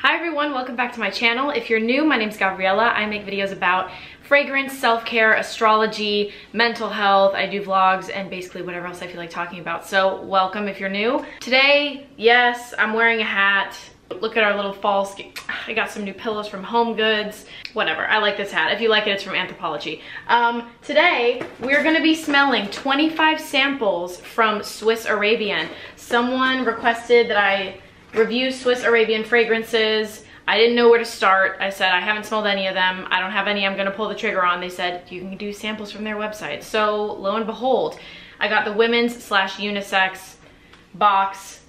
Hi everyone, welcome back to my channel. If you're new, my name's Gabriella. I make videos about fragrance, self-care, astrology, mental health. I do vlogs and basically whatever else I feel like talking about. So welcome if you're new. Today, yes, I'm wearing a hat. Look at our little fall skin. I got some new pillows from Home Goods. Whatever, I like this hat. If you like it, it's from Anthropologie. Today, we're gonna be smelling 25 samples from Swiss Arabian. Someone requested that I review Swiss Arabian fragrances. I didn't know where to start. I said, I haven't smelled any of them. I don't have any I'm gonna pull the trigger on. They said, you can do samples from their website. So lo and behold, I got the women's / unisex box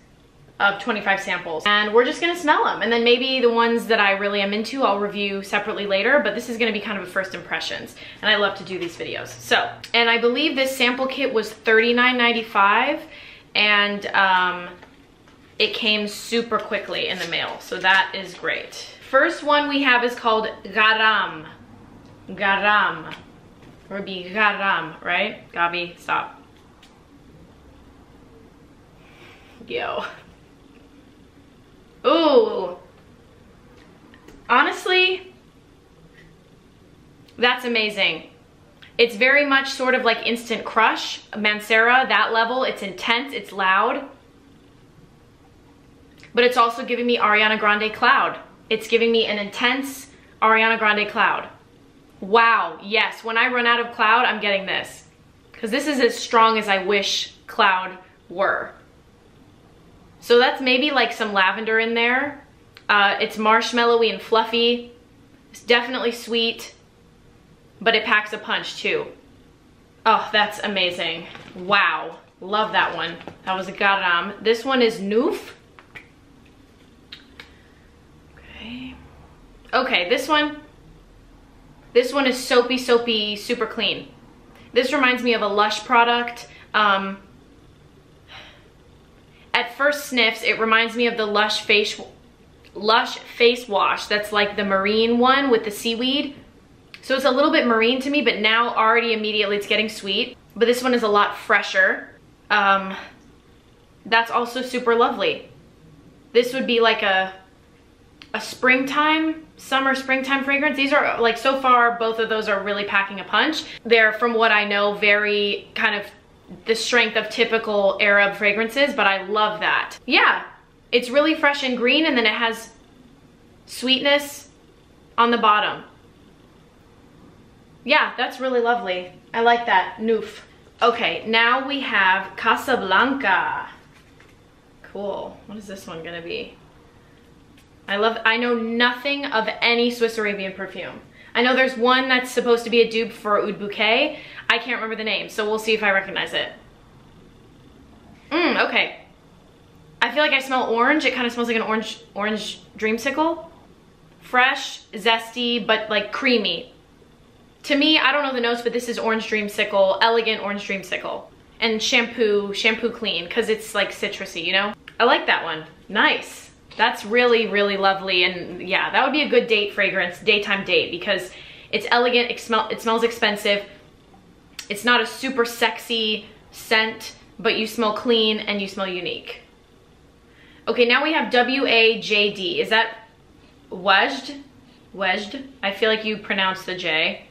of 25 samples. And we're just gonna smell them. And then maybe the ones that I really am into, I'll review separately later, but this is gonna be kind of a first impressions. And I love to do these videos. So, and I believe this sample kit was $39.95. And, it came super quickly in the mail, so that is great. First one we have is called Garam. Garam. Or be Garam, right? Gabi, stop. Yo. Ooh. Honestly, that's amazing. It's very much sort of like Instant Crush, Mancera, that level. It's intense, it's loud. But it's also giving me Ariana Grande Cloud. It's giving me an intense Ariana Grande Cloud. Wow, yes, when I run out of Cloud, I'm getting this. Because this is as strong as I wish Cloud were. So that's maybe like some lavender in there. It's marshmallowy and fluffy. It's definitely sweet, but it packs a punch too. Oh, that's amazing. Wow, love that one. That was a Garam. This one is Nouf. Okay, this one is soapy, super clean. This reminds me of a Lush product. At first sniffs, it reminds me of the Lush face wash. That's like the marine one with the seaweed. So it's a little bit marine to me, but now already immediately it's getting sweet. But this one is a lot fresher. That's also super lovely. This would be like a springtime, summer-springtime fragrance. These are, like, so far, both of those are really packing a punch. They're, from what I know, very kind of the strength of typical Arab fragrances, but I love that. Yeah, it's really fresh and green, and then it has sweetness on the bottom. Yeah, that's really lovely. I like that. Nouf. Okay, now we have Casablanca. Cool. What is this one gonna be? I know nothing of any Swiss Arabian perfume. I know there's one that's supposed to be a dupe for Oud Bouquet. I can't remember the name, so we'll see if I recognize it. Okay. I feel like I smell orange. It kind of smells like an orange dreamsicle. Fresh, zesty, but like creamy. To me, I don't know the notes, but this is orange dreamsicle, elegant orange dreamsicle. And shampoo clean, because it's like citrusy, you know? I like that one. Nice. That's really, really lovely, and yeah, that would be a good date fragrance, daytime date, because it's elegant, it smells expensive, it's not a super sexy scent, but you smell clean and you smell unique. Okay, now we have W-A-J-D. Is that Wajd? Wajd? I feel like you pronounce the J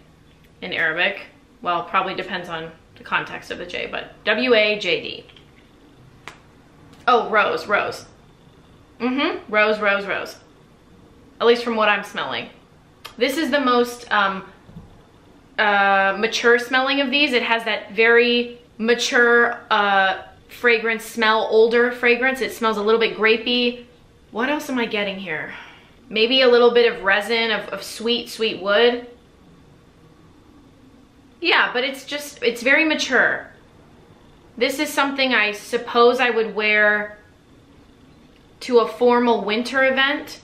in Arabic. Well, probably depends on the context of the J, but W-A-J-D. Oh, Rose. Rose. At least from what I'm smelling. This is the most mature smelling of these. It has that very mature fragrance smell, older fragrance. It smells a little bit grapey. What else am I getting here? Maybe a little bit of resin, of sweet wood. Yeah, but it's very mature. This is something I suppose I would wear to a formal winter event.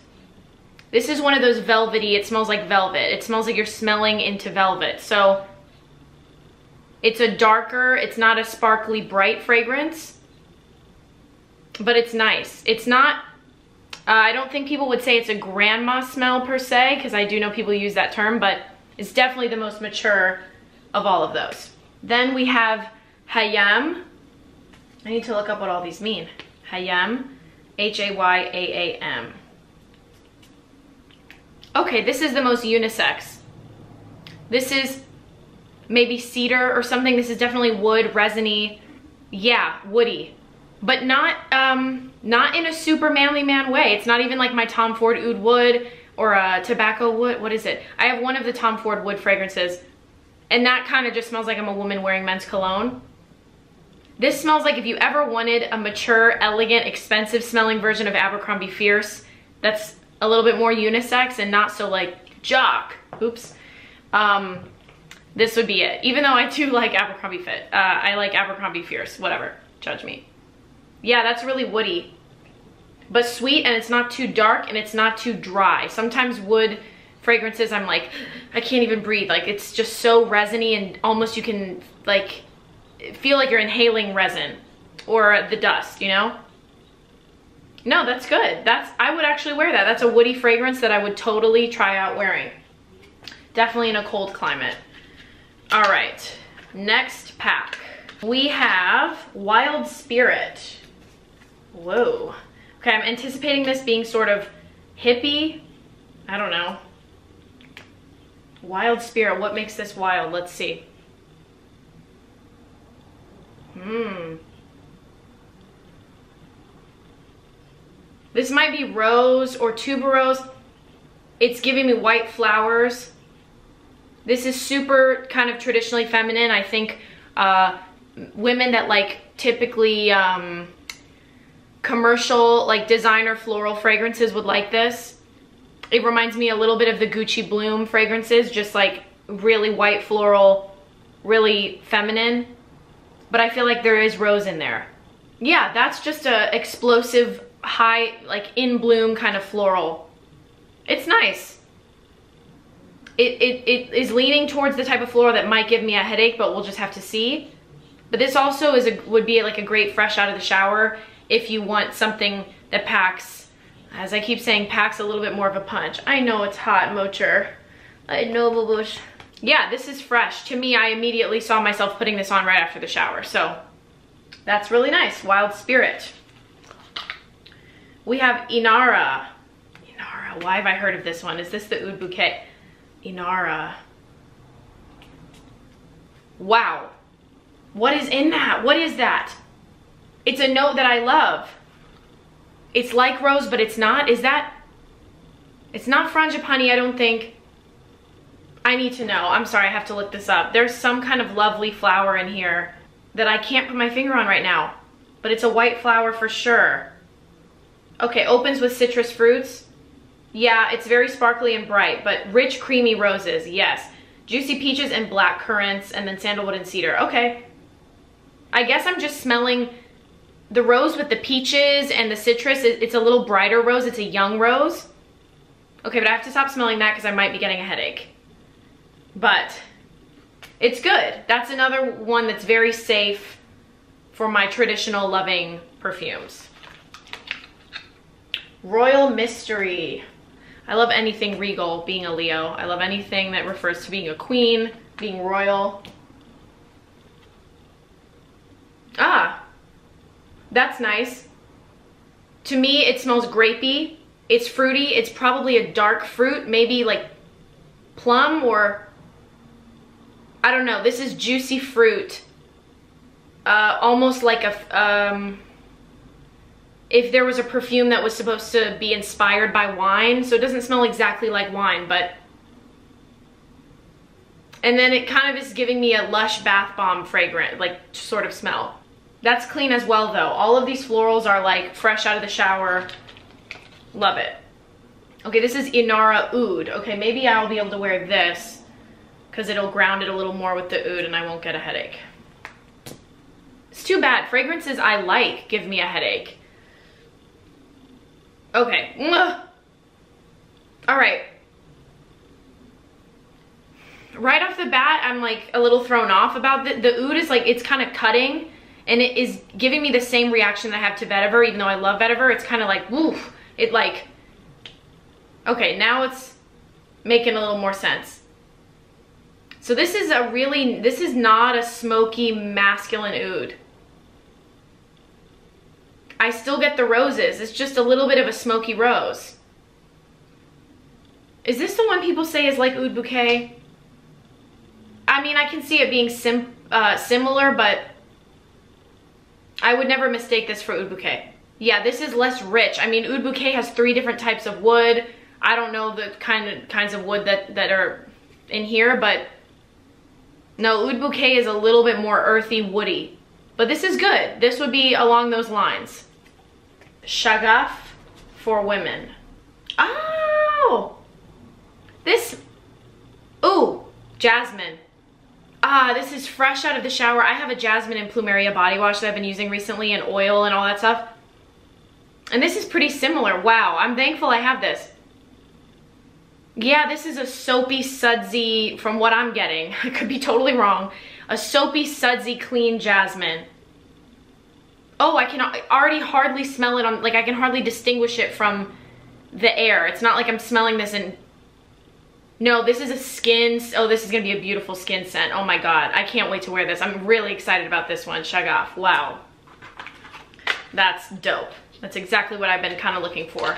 This is one of those velvety, it smells like velvet. It smells like you're smelling into velvet. So it's a darker, it's not a sparkly bright fragrance, but it's nice. It's not, I don't think people would say it's a grandma smell per se, because I do know people use that term, but it's definitely the most mature of all of those. Then we have Hayam. I need to look up what all these mean. Hayam. H-A-Y-A-A-M. Okay, this is the most unisex. This is maybe cedar or something. This is definitely wood, resiny. Yeah, woody. But not in a super manly man way. It's not even like my Tom Ford Oud Wood or a tobacco wood. What is it? I have one of the Tom Ford wood fragrances, and that kind of just smells like I'm a woman wearing men's cologne. This smells like if you ever wanted a mature, elegant, expensive smelling version of Abercrombie Fierce that's a little bit more unisex and not so like jock. Oops. This would be it. Even though I do like Abercrombie Fit. I like Abercrombie Fierce. Whatever. Judge me. Yeah, that's really woody, but sweet, and it's not too dark and it's not too dry. Sometimes wood fragrances, I'm like, I can't even breathe. Like, it's just so resiny and almost you can like feel like you're inhaling resin or the dust, you know? No, that's good. I would actually wear that. That's a woody fragrance that I would totally try out wearing. Definitely in a cold climate. All right, next pack. We have Wild Spirit. Whoa. Okay, I'm anticipating this being sort of hippie. I don't know. Wild Spirit, what makes this wild? Let's see. This might be rose or tuberose. It's giving me white flowers. This is super kind of traditionally feminine. I think women that like typically commercial, like designer floral fragrances would like this. It reminds me a little bit of the Gucci Bloom fragrances, just like really white floral, really feminine. But I feel like there is rose in there. Yeah, that's just a explosive, high, like in bloom kind of floral. It's nice. It is leaning towards the type of floral that might give me a headache, but we'll just have to see. But this also is would be like a great fresh out of the shower if you want something that packs, as I keep saying, packs a little bit more of a punch. I know it's hot, Mocher. I know, Babush. Yeah, this is fresh. To me, I immediately saw myself putting this on right after the shower. So that's really nice. Wild Spirit. We have Inara. Inara, why have I heard of this one? Is this the Oud Bouquet? Inara. Wow. What is in that? What is that? It's a note that I love. It's like rose, but it's not. Is that? It's not frangipani, I don't think. I need to know. I'm sorry, I have to look this up. There's some kind of lovely flower in here that I can't put my finger on right now, but it's a white flower for sure. Okay, opens with citrus fruits. Yeah, it's very sparkly and bright, but rich, creamy roses, yes. Juicy peaches and black currants, and then sandalwood and cedar. Okay. I guess I'm just smelling the rose with the peaches and the citrus. It's a little brighter rose. It's a young rose. Okay, but I have to stop smelling that because I might be getting a headache. But it's good. That's another one that's very safe for my traditional loving perfumes. Royal Mystery. I love anything regal, being a Leo. I love anything that refers to being a queen, being royal. Ah, that's nice. To me, it smells grapey. It's fruity. It's probably a dark fruit, maybe like plum or, I don't know. This is juicy fruit. Almost like a, if there was a perfume that was supposed to be inspired by wine, so it doesn't smell exactly like wine, but. And then it kind of is giving me a Lush bath bomb fragrant, like sort of smell. That's clean as well though. All of these florals are like fresh out of the shower. Love it. Okay, this is Inara Oud. Okay, maybe I'll be able to wear this because it'll ground it a little more with the oud and I won't get a headache. It's too bad. Fragrances I like give me a headache. Okay. All right. Right off the bat, I'm like a little thrown off about the oud is like, it's kind of cutting and it is giving me the same reaction that I have to vetiver, even though I love vetiver. It's kind of like, woof, it like, okay, now it's making a little more sense. So this is a really, this is not a smoky masculine oud. I still get the roses. It's just a little bit of a smoky rose. Is this the one people say is like Oud Bouquet? I mean, I can see it being similar, but I would never mistake this for Oud Bouquet. Yeah, this is less rich. I mean, Oud Bouquet has 3 different types of wood. I don't know the kinds of wood that are in here, but no, Oud Bouquet is a little bit more earthy, woody. But this is good. This would be along those lines. Shaghaf for women. Oh! This, ooh, jasmine. Ah, this is fresh out of the shower. I have a jasmine and plumeria body wash that I've been using recently, and oil and all that stuff. And this is pretty similar. Wow, I'm thankful I have this. Yeah, this is a soapy, sudsy, from what I'm getting, I could be totally wrong, a soapy, sudsy, clean jasmine. Oh, I can already hardly smell it on, like I can hardly distinguish it from the air. It's not like I'm smelling this in, no, this is a skin, oh, this is gonna be a beautiful skin scent. Oh my God, I can't wait to wear this. I'm really excited about this one, Shaghaf, wow. That's dope. That's exactly what I've been kind of looking for.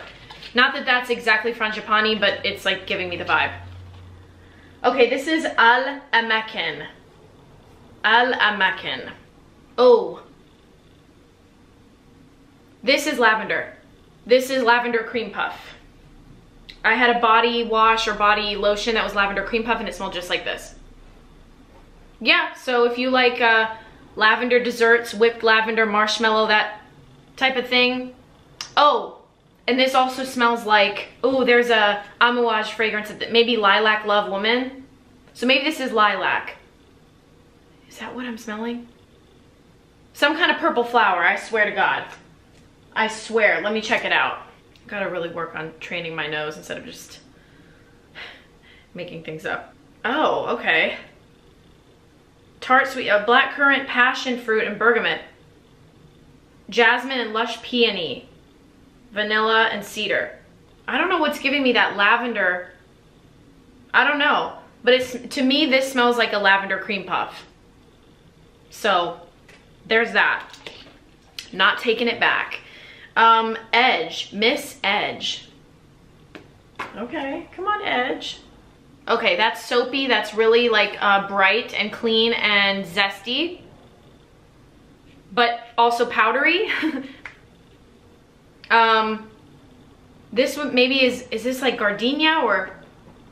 Not that that's exactly frangipani, but it's like giving me the vibe. Okay, this is Al-Amakin. Al-Amakin. Oh. This is lavender. This is lavender cream puff. I had a body wash or body lotion that was lavender cream puff and it smelled just like this. Yeah, so if you like lavender desserts, whipped lavender, marshmallow, that type of thing. Oh. And this also smells like, oh, there's a Amouage fragrance, maybe Lilac Love Woman. So maybe this is lilac. Is that what I'm smelling? Some kind of purple flower, I swear to God. I swear, let me check it out. Gotta really work on training my nose instead of just making things up. Oh, okay. Tart sweet, blackcurrant, passion fruit, and bergamot. Jasmine and lush peony. Vanilla and cedar. I don't know what's giving me that lavender. I don't know, but it's, to me, this smells like a lavender cream puff. So there's that. Not taking it back. Edge, Miss Edge. Okay, come on, Edge. Okay, that's soapy. That's really like bright and clean and zesty, but also powdery. This one maybe is this like gardenia, or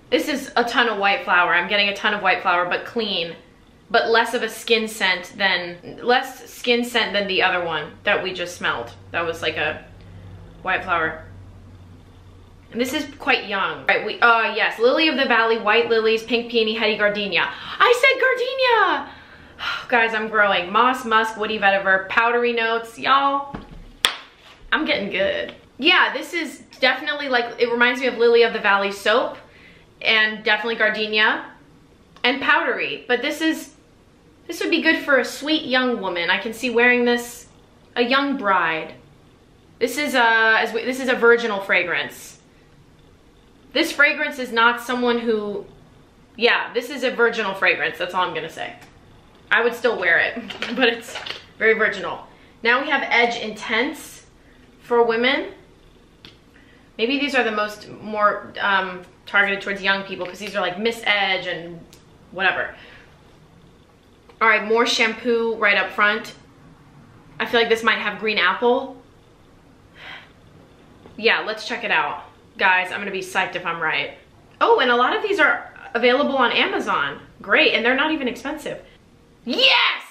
this is a ton of white flower. I'm getting a ton of white flower, but clean, but less of a skin scent than, less skin scent than the other one that we just smelled. That was like a white flower. And this is quite young, right? We, yes, lily of the valley, white lilies, pink peony, heady gardenia. I said gardenia! Guys, I'm growing. Moss, musk, woody vetiver, powdery notes, y'all. I'm getting good. Yeah, this is definitely like, it reminds me of Lily of the Valley soap and definitely gardenia and powdery, but this would be good for a sweet young woman. I can see wearing this, a young bride. This is this is a virginal fragrance. This fragrance is not someone who, yeah, this is a virginal fragrance. That's all I'm gonna say. I would still wear it, but it's very virginal. Now we have Edge Intense. For women, maybe these are the more targeted towards young people because these are like Miss Edge and whatever. All right, more shampoo right up front. I feel like this might have green apple. Yeah, let's check it out. Guys, I'm gonna be psyched if I'm right. Oh, and a lot of these are available on Amazon. Great, and they're not even expensive. Yes!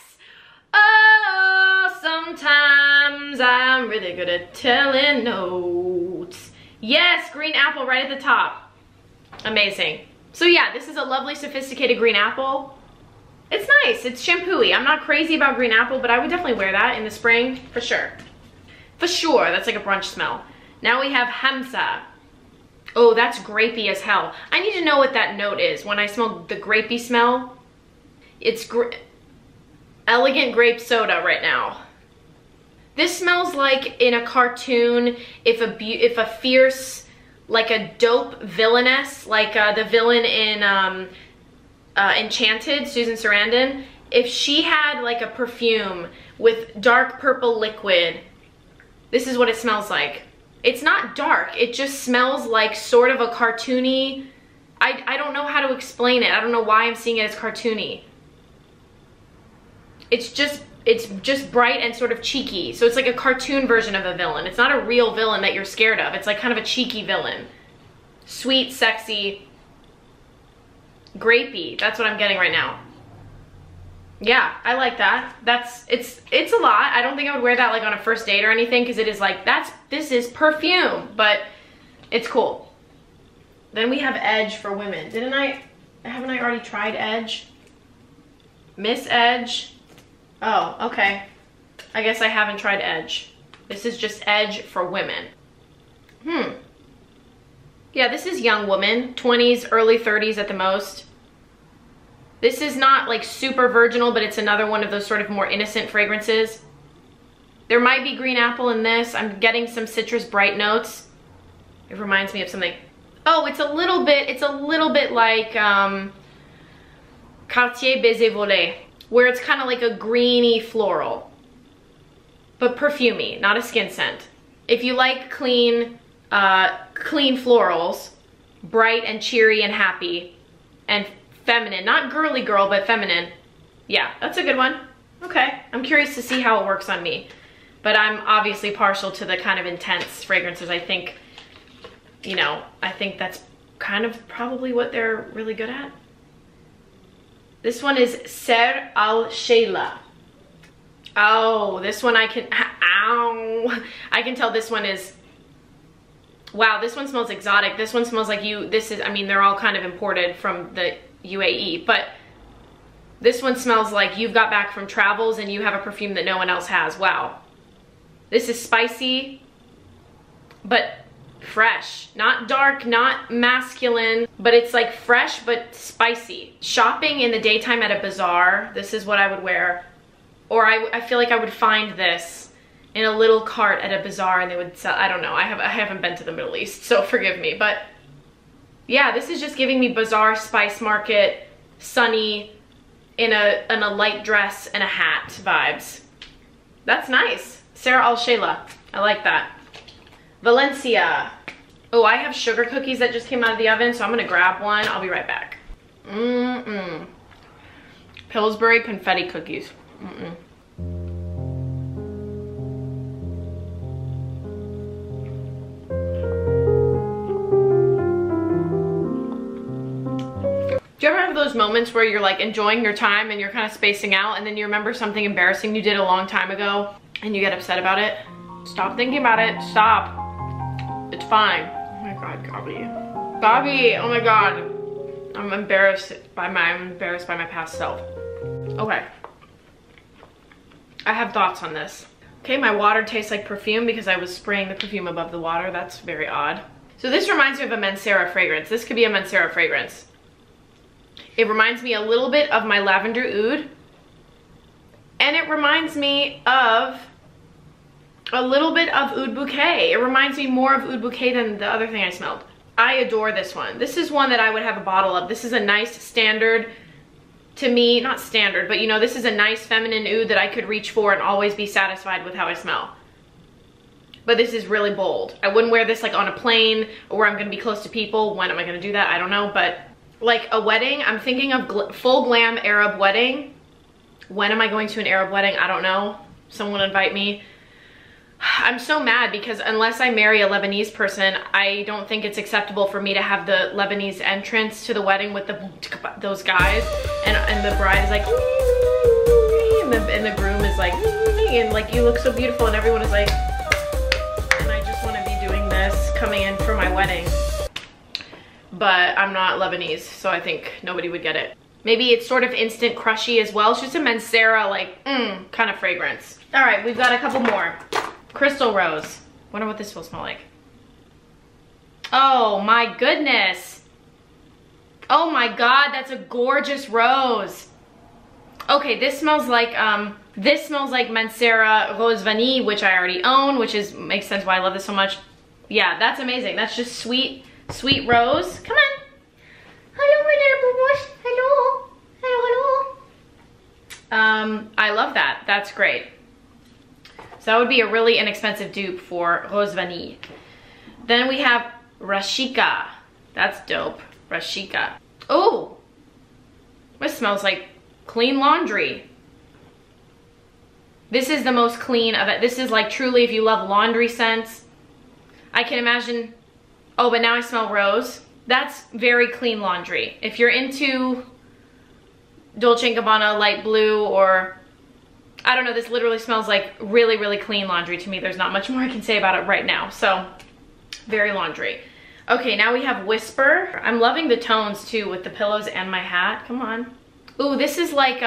Oh, sometimes I'm really good at telling notes. Yes, green apple right at the top. Amazing. So yeah, this is a lovely sophisticated green apple. It's nice, it's shampoo-y. I'm not crazy about green apple, but I would definitely wear that in the spring, for sure. For sure, that's like a brunch smell. Now we have Hamza. Oh, that's grapey as hell. I need to know what that note is. When I smell the grapey smell, it's elegant grape soda right now. This smells like in a cartoon, if a fierce, like a dope villainess, like the villain in Enchanted, Susan Sarandon. If she had like a perfume with dark purple liquid, this is what it smells like. It's not dark. It just smells like sort of a cartoony. I don't know how to explain it. I don't know why I'm seeing it as cartoony. It's just bright and sort of cheeky. So it's like a cartoon version of a villain. It's not a real villain that you're scared of. It's like kind of a cheeky villain. Sweet, sexy, grapey. That's what I'm getting right now. Yeah, I like that. It's a lot. I don't think I would wear that like on a first date or anything, because it is like, this is perfume, but it's cool. Then we have Edge for women. Haven't I already tried Edge? Miss Edge. Oh, okay. I guess I haven't tried Edge. This is just Edge for women. Yeah, this is young woman, 20s, early 30s at the most. This is not like super virginal, but it's another one of those sort of more innocent fragrances. There might be green apple in this. I'm getting some citrus bright notes. It reminds me of something. Oh, it's a little bit like Cartier Baiser Volé, where it's kind of like a greeny floral, but perfumey, not a skin scent. If you like clean florals, bright and cheery and happy and feminine, not girly girl, but feminine. Yeah, that's a good one. Okay, I'm curious to see how it works on me, but I'm obviously partial to the kind of intense fragrances. I think, you know, I think that's kind of probably what they're really good at. This one is Ser Al Sheila. Oh, this one I can, ow. I can tell this one is, wow, this one smells exotic. This one smells like you, this is, I mean, they're all kind of imported from the UAE, but this one smells like you've got back from travels and you have a perfume that no one else has. Wow. This is spicy, but fresh. Not dark, not masculine, but it's like fresh, but spicy. Shopping in the daytime at a bazaar, this is what I would wear. Or I feel like I would find this in a little cart at a bazaar and they would sell, I don't know. I haven't been to the Middle East, so forgive me, but yeah, this is just giving me bazaar, spice market, sunny, in a light dress and a hat vibes. That's nice. Sarah Al Sheila. I like that. Valencia. Oh, I have sugar cookies that just came out of the oven, so I'm gonna grab one. I'll be right back. Pillsbury confetti cookies. Do you ever have those moments where you're like enjoying your time and you're kind of spacing out, and then you remember something embarrassing you did a long time ago and you get upset about it? Stop thinking about it. Stop. It's fine. Oh my god, Gabi. Gabi, oh my god. I'm embarrassed by my past self. Okay. I have thoughts on this. Okay, my water tastes like perfume because I was spraying the perfume above the water. That's very odd. So this reminds me of a Mancera fragrance. This could be a Mancera fragrance. It reminds me a little bit of my Lavender Oud, and it reminds me of a little bit of Oud Bouquet. It reminds me more of Oud Bouquet than the other thing I smelled. I adore this one. This is one that I would have a bottle of. This is a nice standard, to me, not standard, but you know, this is a nice feminine oud that I could reach for and always be satisfied with how I smell. But this is really bold. I wouldn't wear this like on a plane or where I'm gonna be close to people. When am I gonna do that? I don't know, but like a wedding, I'm thinking of full glam Arab wedding. When am I going to an Arab wedding? I don't know. Someone invite me. I'm so mad because unless I marry a Lebanese person, I don't think it's acceptable for me to have the Lebanese entrance to the wedding with those guys. And the bride is like, and the groom is like, and like, you look so beautiful. And everyone is like, and I just want to be doing this coming in for my wedding. But I'm not Lebanese, so I think nobody would get it. Maybe it's sort of instant crushy as well. It's just a Mancera, like, kind of fragrance. All right, we've got a couple more. Crystal Rose. Wonder what this will smell like. Oh my goodness. Oh my God, that's a gorgeous rose. Okay, this smells like Mancera Rose Vanille, which I already own, which is, makes sense why I love this so much. Yeah, that's amazing. That's just sweet. Sweet rose, come on. Hello, my little boo-boosh. Hello, hello, hello. I love that. That's great. So that would be a really inexpensive dupe for Rose Vanille. Then we have Rashika. That's dope. Rashika. Oh, this smells like clean laundry. This is the most clean of it. This is like truly if you love laundry scents. I can imagine. Oh, but now I smell rose. That's very clean laundry. If you're into Dolce & Gabbana light blue, or I don't know, this literally smells like really, really clean laundry to me. There's not much more I can say about it right now. So very laundry. Okay, now we have Whisper. I'm loving the tones too with the pillows and my hat. Come on. Ooh, this is like,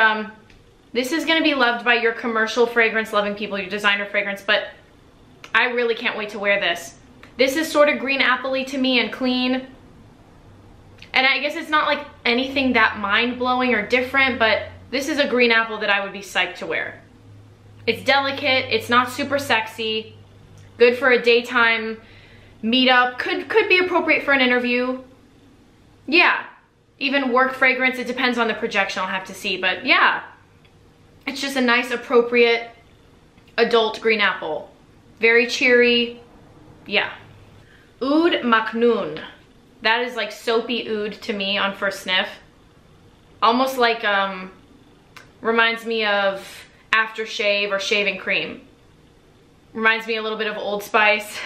this is gonna be loved by your commercial fragrance loving people, your designer fragrance, but I really can't wait to wear this. This is sort of green apple-y to me and clean. And I guess it's not like anything that mind-blowing or different, but this is a green apple that I would be psyched to wear. It's delicate, it's not super sexy, good for a daytime meetup, could be appropriate for an interview. Yeah, even work fragrance, it depends on the projection, I'll have to see, but yeah. It's just a nice, appropriate adult green apple. Very cheery, yeah. Oud Maknoon. That is like soapy oud to me on first sniff. Almost like, reminds me of aftershave or shaving cream. Reminds me a little bit of Old Spice.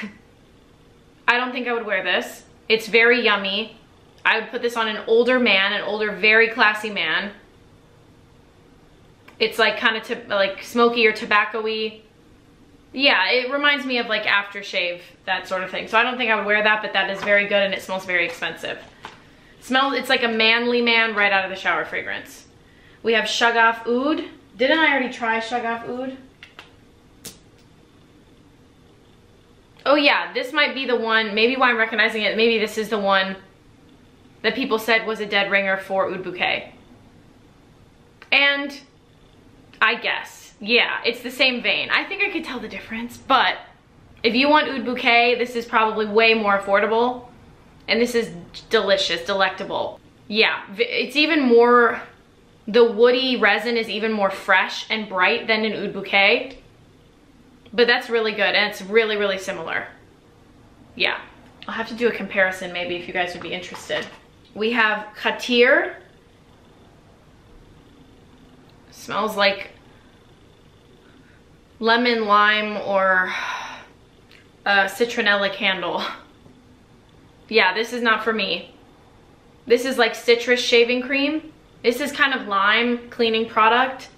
I don't think I would wear this. It's very yummy. I would put this on an older man, an older, very classy man. It's like kind of like smoky or tobacco-y. Yeah, it reminds me of like aftershave, that sort of thing. So I don't think I would wear that, but that is very good and it smells very expensive. Smells, it's like a manly man right out of the shower fragrance. We have Shaghaf Oud. Didn't I already try Shaghaf Oud? Oh yeah, this might be the one, maybe why I'm recognizing it, maybe this is the one that people said was a dead ringer for Oud Bouquet. And I guess. Yeah, it's the same vein. I think I could tell the difference, but if you want Oud Bouquet, this is probably way more affordable, and this is delicious, delectable. Yeah, it's even more, the woody resin is even more fresh and bright than an Oud Bouquet, but that's really good, and it's really, really similar. Yeah, I'll have to do a comparison maybe if you guys would be interested. We have Cartier. Smells like lemon lime or a citronella candle. Yeah, this is not for me. This is like citrus shaving cream. This is kind of lime cleaning product.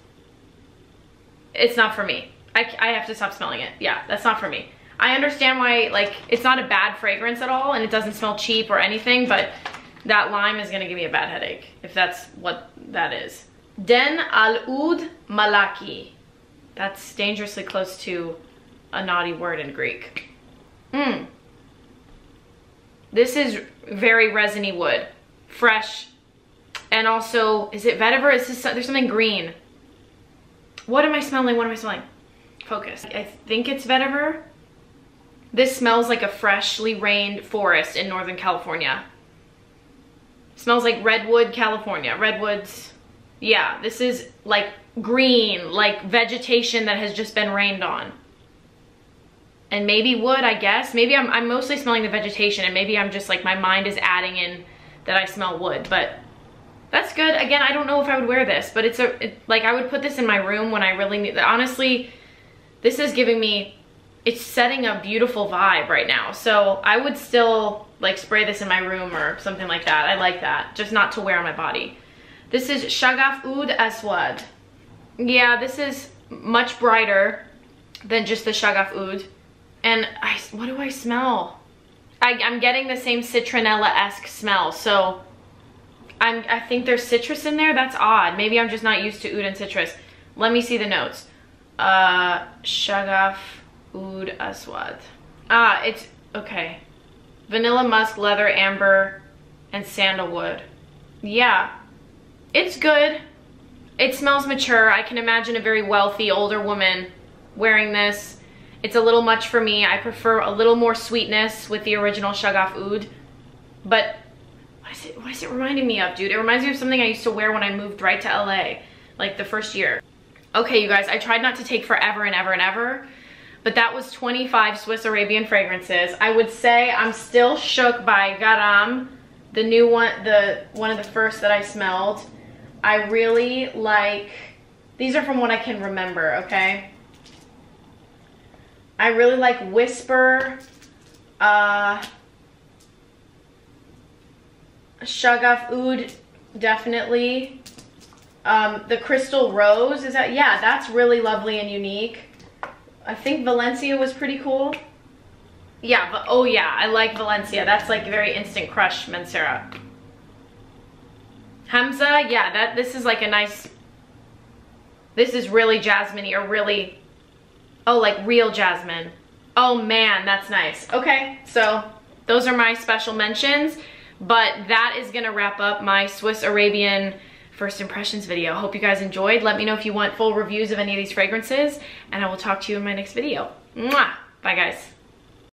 It's not for me. I have to stop smelling it. Yeah, that's not for me. I understand why, like, it's not a bad fragrance at all and it doesn't smell cheap or anything, but that lime is gonna give me a bad headache if that's what that is. Den al-Oud Malaki. That's dangerously close to a naughty word in Greek. Mmm. This is very resiny wood. Fresh. And also, is it vetiver? Is this, there's something green. What am I smelling? What am I smelling? Focus. I think it's vetiver. This smells like a freshly rained forest in Northern California. Smells like redwood, California. Redwoods. Yeah, this is like green, like vegetation that has just been rained on. And maybe wood, I guess. Maybe I'm mostly smelling the vegetation, and maybe I'm just like, my mind is adding in that I smell wood, but that's good. Again, I don't know if I would wear this, but it's like I would put this in my room when I really need, honestly, this is giving me, it's setting a beautiful vibe right now. So I would still like spray this in my room or something like that. I like that, just not to wear on my body. This is Shaghaf Oud Aswad. Yeah, this is much brighter than just the Shaghaf Oud. And what do I smell? I'm getting the same citronella-esque smell, so I think there's citrus in there? That's odd. Maybe I'm just not used to oud and citrus. Let me see the notes. Shaghaf Oud Aswad. Ah, it's, okay. Vanilla, musk, leather, amber, and sandalwood. Yeah, it's good. It smells mature. I can imagine a very wealthy older woman wearing this. It's a little much for me. I prefer a little more sweetness with the original Shaghaf Oud. But what is it reminding me of, dude? It reminds me of something I used to wear when I moved right to LA, like the first year. Okay, you guys, I tried not to take forever and ever and ever, but that was 25 Swiss Arabian fragrances. I would say I'm still shook by Garam, the new one, the one of the first that I smelled. I really like, these are from what I can remember, okay? I really like Whisper, Shaghaf Oud, definitely. The Crystal Rose, is that, yeah, that's really lovely and unique. I think Valencia was pretty cool. Yeah, but oh yeah, I like Valencia. That's like very instant crush Mancera. Hamza, yeah, that this is like a nice, this is really jasmine-y or really, oh, like real jasmine. Oh man, that's nice. Okay, so those are my special mentions, but that is gonna wrap up my Swiss Arabian first impressions video. Hope you guys enjoyed. Let me know if you want full reviews of any of these fragrances, and I will talk to you in my next video. Mwah! Bye guys.